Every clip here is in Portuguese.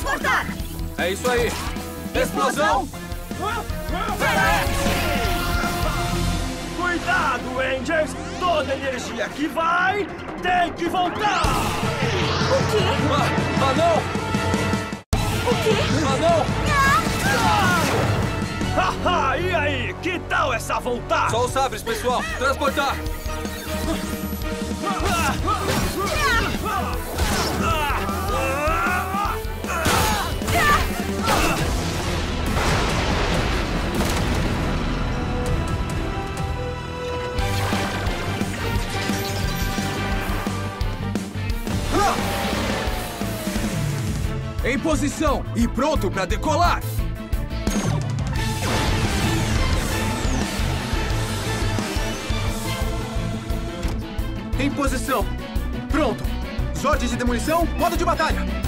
Transportar! É isso aí! Explosão! Fera-X! Cuidado, Rangers! Toda energia que vai, tem que voltar! O quê? Ah, não! O quê? Ah, não! Ah! Haha, e aí? Que tal essa voltar? Só os sabres, pessoal! Transportar! Em posição e pronto para decolar! Em posição. Pronto. Zord de demolição, modo de batalha.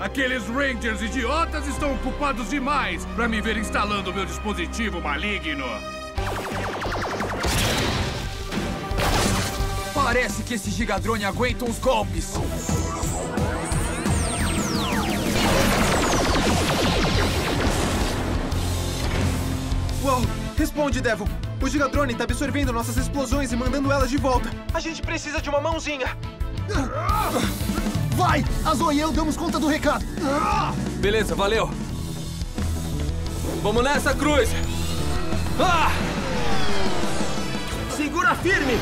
Aqueles Rangers idiotas estão ocupados demais para me ver instalando meu dispositivo maligno. Parece que esse Gigadrone aguenta uns golpes. Uau! Responde, Devil. O Gigadrone tá absorvendo nossas explosões e mandando elas de volta. A gente precisa de uma mãozinha. Vai! Azul e eu damos conta do recado. Beleza, valeu. Vamos nessa, Cruz. Ah! Segura firme.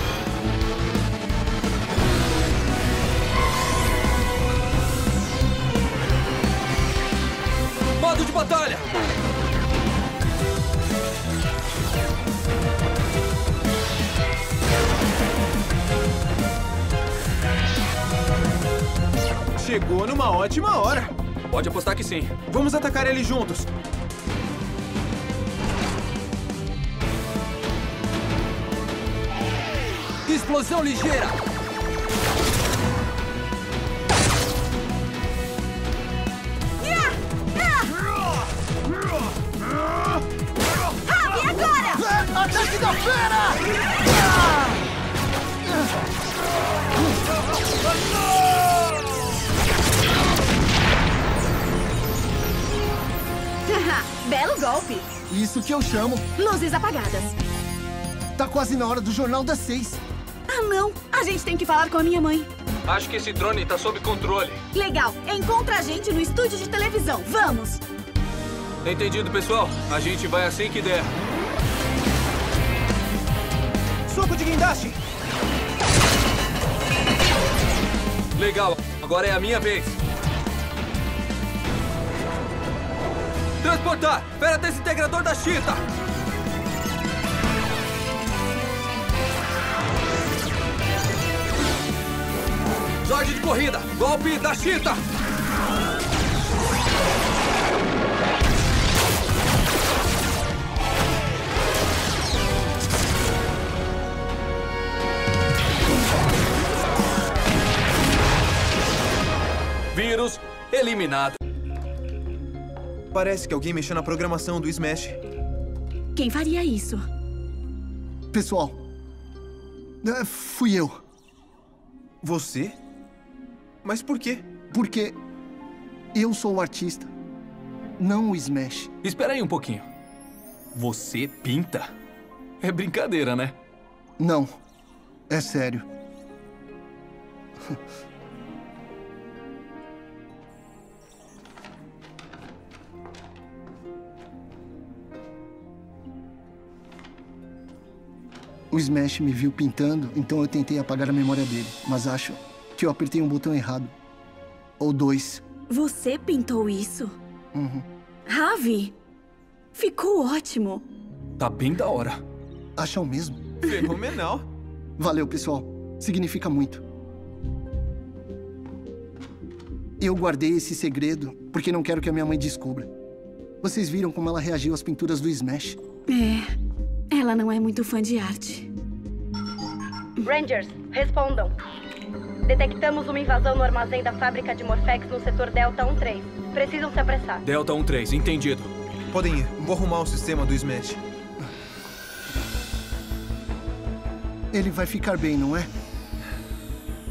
Modo de batalha. Chegou numa ótima hora. Pode apostar que sim. Vamos atacar ele juntos. Explosão ligeira. Rabi, agora! Ataque da fera! Belo golpe! Isso que eu chamo... Luzes apagadas. Tá quase na hora do Jornal das 6. Ah, não! A gente tem que falar com a minha mãe. Acho que esse drone tá sob controle. Legal! Encontra a gente no estúdio de televisão. Vamos! Entendido, pessoal. A gente vai assim que der. Soco de guindaste! Legal! Agora é a minha vez. Transportar! Fera desintegrador da Chita! Zord de corrida! Golpe da Chita! Vírus eliminado. Parece que alguém mexeu na programação do Smash. Quem faria isso? Pessoal, fui eu. Você? Mas por quê? Porque eu sou o artista, não o Smash. Espera aí um pouquinho. Você pinta? É brincadeira, né? Não, é sério. O Smash me viu pintando, então eu tentei apagar a memória dele. Mas acho que eu apertei um botão errado. Ou dois. Você pintou isso? Uhum. Ravi, ficou ótimo. Tá bem da hora. Acham mesmo? Fenomenal. Valeu, pessoal. Significa muito. Eu guardei esse segredo porque não quero que a minha mãe descubra. Vocês viram como ela reagiu às pinturas do Smash? É... Ela não é muito fã de arte. Rangers, respondam. Detectamos uma invasão no armazém da fábrica de Morph-X no setor Delta 13. Precisam se apressar. Delta 13, entendido. Podem ir. Vou arrumar o sistema do Smash. Ele vai ficar bem, não é?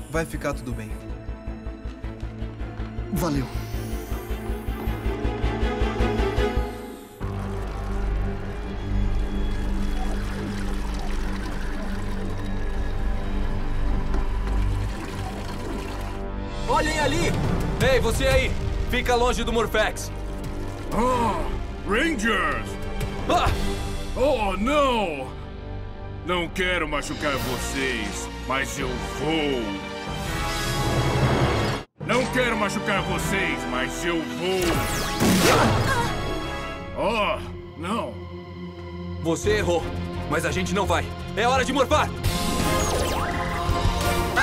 Vai ficar tudo bem. Valeu. Olhem ali! Ei, você aí! Fica longe do Morph-X. Oh, Rangers! Ah! Oh, não! Não quero machucar vocês, mas eu vou! Não quero machucar vocês, mas eu vou! Oh, não! Você errou, mas a gente não vai! É hora de morfar!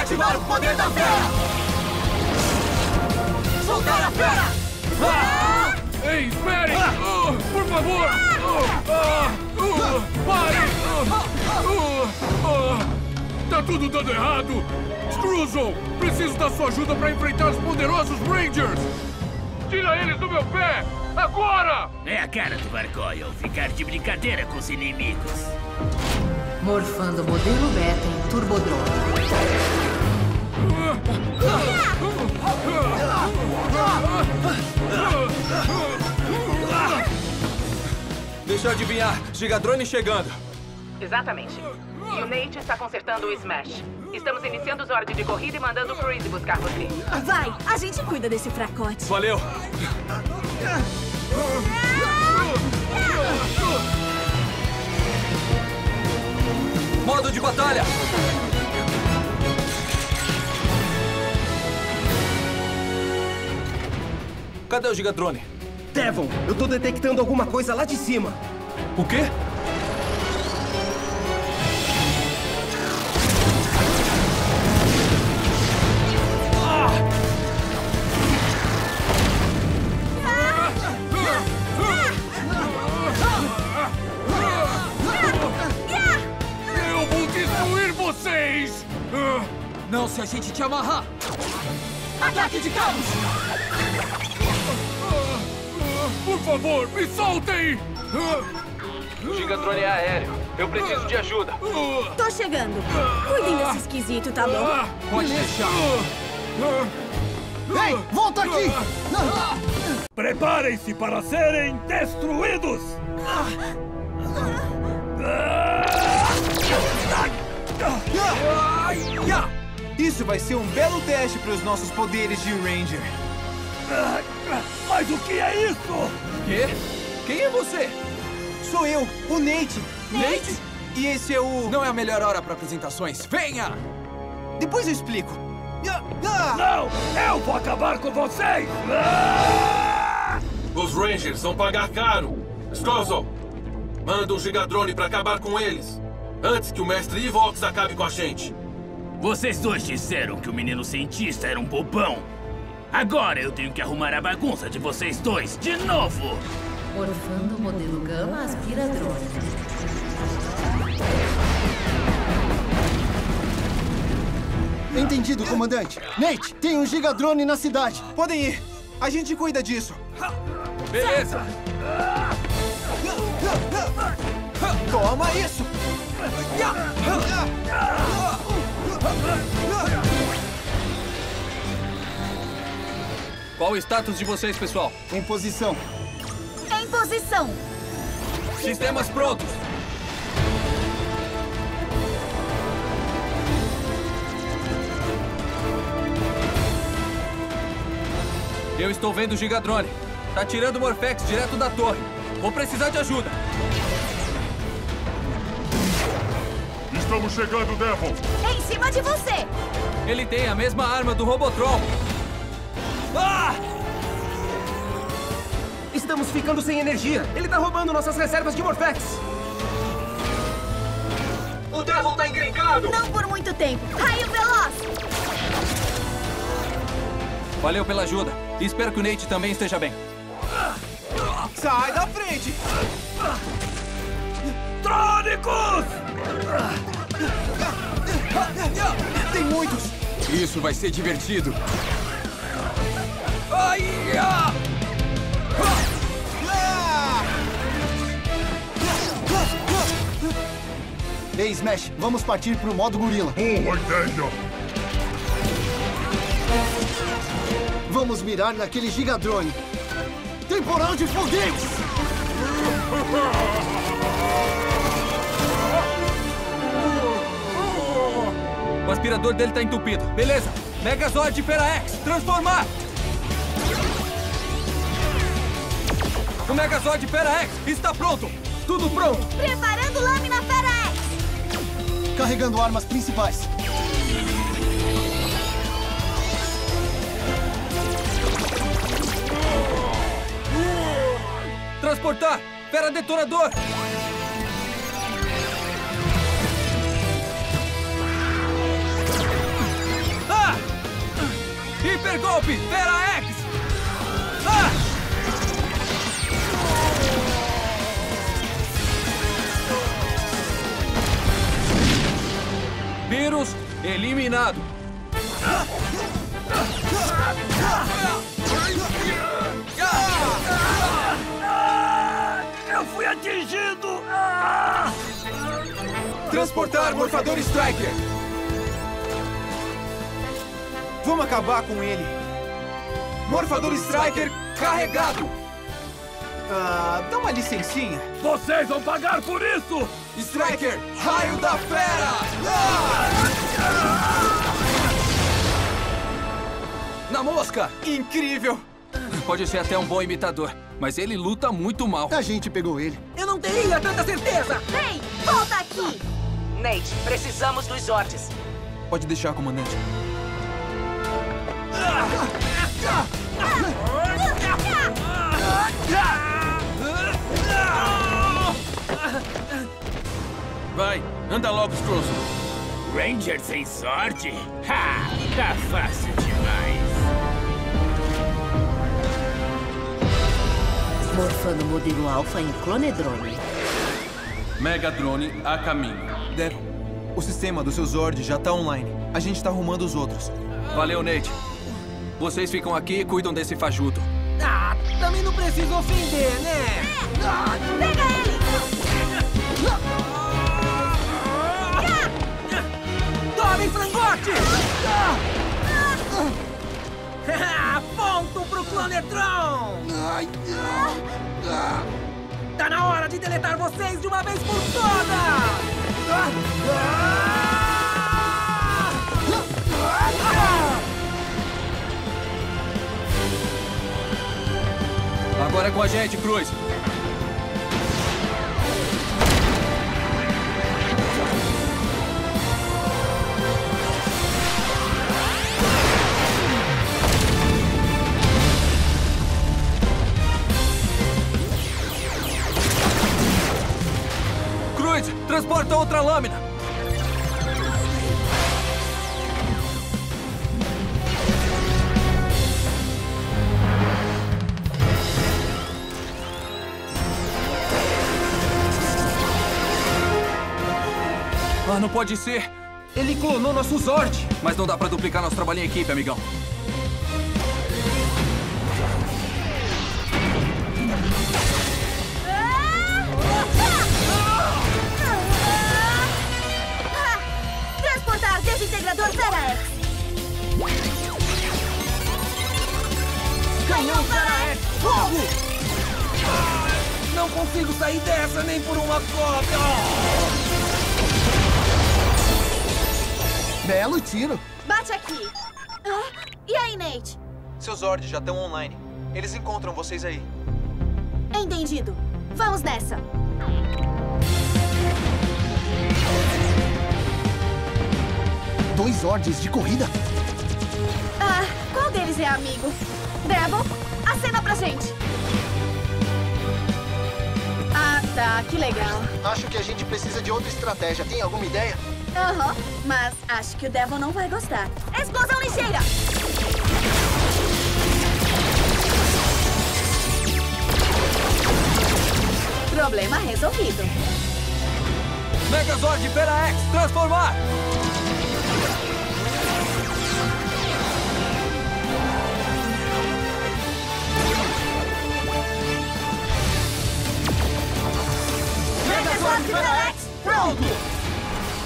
Ativar o poder da fera! Soltar a fera! Ah! Ei, espere! Ah! Por favor! Ah! Pare! Tá tudo dando errado! Scrozzle, preciso da sua ajuda para enfrentar os poderosos Rangers! Tira eles do meu pé! Agora! É a cara do Barcoil ficar de brincadeira com os inimigos. Morfando o modelo beta em Turbodrone. Deixa eu adivinhar, Gigadrone chegando. Exatamente. E o Nate está consertando o Smash. Estamos iniciando o Zord de corrida e mandando o Chris buscar você. Vai! A gente cuida desse fracote. Valeu! Modo de batalha! Cadê o Gigadrone? Devon, eu tô detectando alguma coisa lá de cima. O quê? Não se a gente te amarrar! Ataque de cabos! Por favor, me soltem! Gigadrone aéreo, eu preciso de ajuda! Tô chegando! Cuidem desse esquisito, tá bom? Pode deixar! Ei, volta aqui! Preparem-se para serem destruídos! Isso vai ser um belo teste para os nossos poderes de Ranger. Mas o que é isso? Quê? Quem é você? Sou eu, o Nate. Nate? E esse é o... Não é a melhor hora para apresentações. Venha! Depois eu explico. Não! Eu vou acabar com vocês! Os Rangers vão pagar caro. Scrozzle, manda o Gigadrone para acabar com eles. Antes que o mestre Evox acabe com a gente. Vocês dois disseram que o menino cientista era um bobão. Agora eu tenho que arrumar a bagunça de vocês dois de novo. Orfando o modelo Gama aspirador. Entendido, comandante. Nate, tem um Gigadrone na cidade. Podem ir. A gente cuida disso. Beleza. Toma isso. Qual o status de vocês, pessoal? Em posição. Em posição. Sistemas prontos. Eu estou vendo o Gigadrone. Tá tirando o Morph-X direto da torre. Vou precisar de ajuda. Estamos chegando, Devon! Em cima de você! Ele tem a mesma arma do Robotrol! Ah! Estamos ficando sem energia! Ele tá roubando nossas reservas de Morph-X! O Devon tá encrencado! Não por muito tempo! Raio veloz! Valeu pela ajuda! E espero que o Nate também esteja bem! Sai da frente! eletrônicos! Tem muitos! Isso vai ser divertido! Ei, Smash, vamos partir pro modo gorila. Entendo! Vamos mirar naquele Gigadrone. Temporal de foguetes! O aspirador dele tá entupido. Beleza! Megazord Fera-X, transformar! O Megazord Fera-X está pronto! Tudo pronto! Preparando lâmina Fera-X! Carregando armas principais. Transportar! Fera detonador! Ah! Hipergolpe! Fera-X! Ah! Vírus eliminado. Eu fui atingido. Transportar Morfador Striker. Vamos acabar com ele. Morfador Striker carregado. Dá uma licencinha. Vocês vão pagar por isso. Striker, raio da fera! Na mosca! Incrível! Pode ser até um bom imitador, mas ele luta muito mal. A gente pegou ele. Eu não teria tanta certeza! Vem! Volta aqui! Nate, precisamos dos Zords. Pode deixar, comandante. Vai, anda logo, Scrozzle. Ranger sem sorte? Ha! Tá fácil demais. Morfando modelo alfa em clonedrone. Megadrone a caminho. Devon, o sistema do seu Zord já tá online. A gente tá arrumando os outros. Valeu, Nate. Vocês ficam aqui e cuidam desse fajuto. Ah, também não preciso ofender, né? É. Ah, pega ele! Tomem frangote! Ponto pro Planetron! Tá na hora de deletar vocês de uma vez por todas! Agora é com a gente, Cruz! Transporta outra lâmina! Ah, não pode ser! Ele clonou nosso Zord! Mas não dá pra duplicar nosso trabalho em equipe, amigão. Integrador Fera-X. Canhão Fera-X, fogo! Não consigo sair dessa nem por uma cópia! Belo tiro! Bate aqui! E aí, Nate? Seus Zords já estão online. Eles encontram vocês aí. Entendido. Vamos nessa! Dois Zords de corrida? Ah, qual deles é amigo? Devon, acena pra gente! Ah, tá, que legal. Acho que a gente precisa de outra estratégia. Tem alguma ideia? Aham, mas acho que o Devon não vai gostar. Explosão ligeira! Problema resolvido. Megazord Fera-X, transformar! Megazord Fera-X, pronto!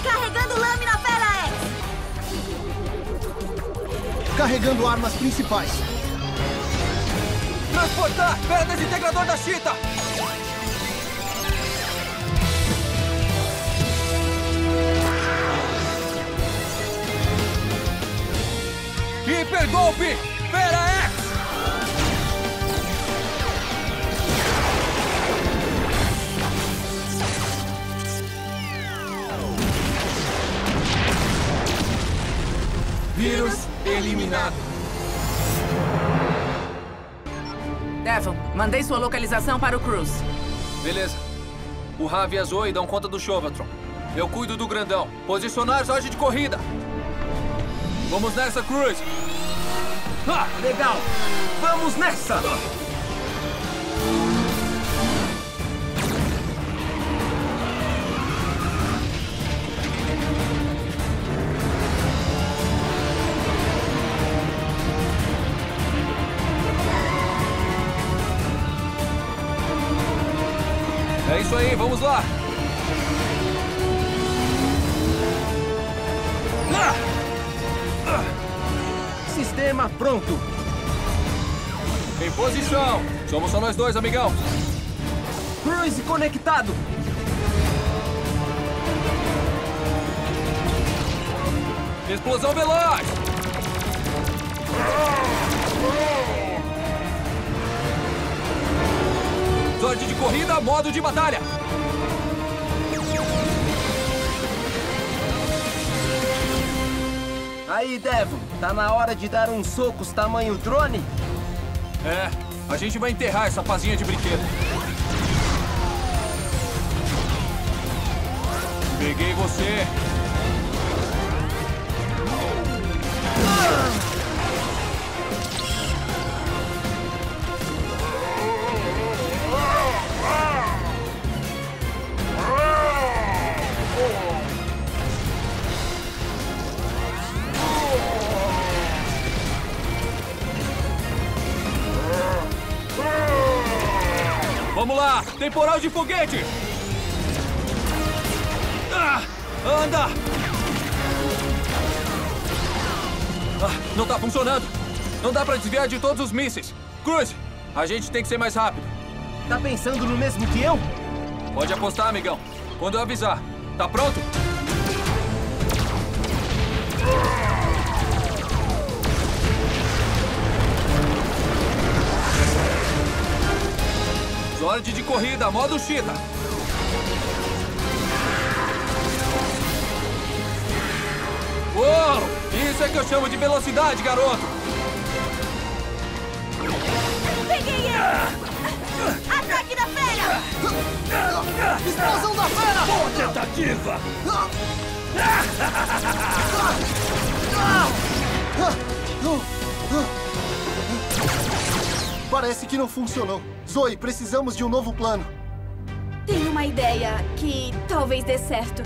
Carregando lâmina Fera-X! Carregando armas principais. Transportar! Fera desintegrador da Cheetah! Hipergolpe! Fera-X! Vírus eliminado. Devon, mandei sua localização para o Cruz. Beleza. O Rav e a Zoe dão conta do Chovatron. Eu cuido do grandão. Posicionar Zord de corrida. Vamos nessa, Cruz! Ah, legal! Vamos nessa! É isso aí, vamos lá! Sistema pronto. Em posição. Somos só nós dois, amigão. Cruise conectado. Explosão veloz. Zord de corrida, modo de batalha. Aí, Devon, tá na hora de dar uns socos tamanho drone? É, a gente vai enterrar essa pazinha de brinquedo. Peguei você. Vamos lá! Temporal de foguete! Ah, anda! Ah, não tá funcionando! Não dá pra desviar de todos os mísseis! Cruz, a gente tem que ser mais rápido! Tá pensando no mesmo que eu? Pode apostar, amigão! Quando eu avisar! Tá pronto? Zord de corrida, modo Cheetah. Uou! Isso é que eu chamo de velocidade, garoto! Peguei ele! Ataque da fera! Explosão da fera! Boa tentativa! Parece que não funcionou. Zoe, precisamos de um novo plano. Tenho uma ideia que talvez dê certo.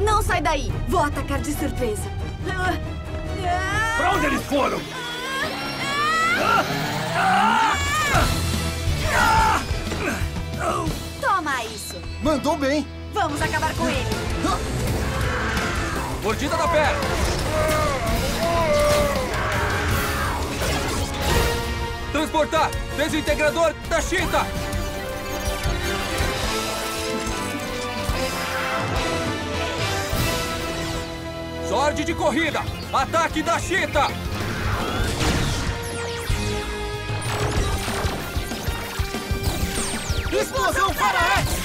Não sai daí! Vou atacar de surpresa. Pra onde eles foram? Toma isso. Mandou bem. Vamos acabar com ele. Mordida da perna. Transportar! Desintegrador da Cheetah! Zord de corrida! Ataque da Cheetah! Explosão Fera-X!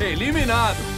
Eliminado!